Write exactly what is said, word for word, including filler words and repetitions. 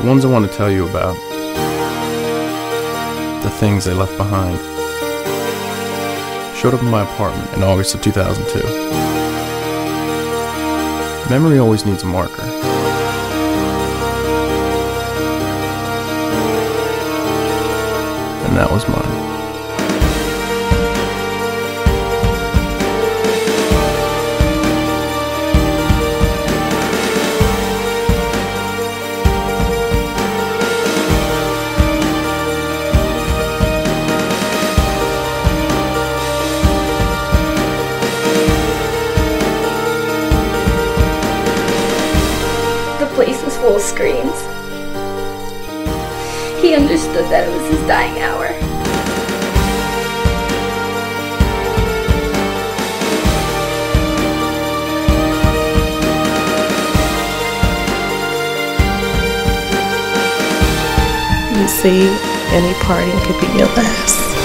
The ones I want to tell you about. The things they left behind. Showed up in my apartment in August of two thousand two. Memory always needs a marker. And that was mine. The place was full of screams. He understood that it was his dying hour. You see, any parting could be your last.